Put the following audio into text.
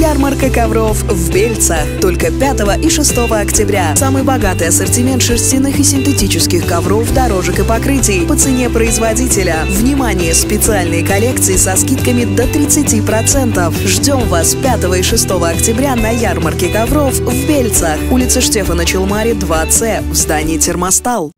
Ярмарка ковров в Бельцах. Только 5 и 6 октября. Самый богатый ассортимент шерстяных и синтетических ковров, дорожек и покрытий по цене производителя. Внимание! Специальные коллекции со скидками до 30%. Ждем вас 5 и 6 октября на ярмарке ковров в Бельцах. Улица Штефана Челмари, 2С, в здании Термостал.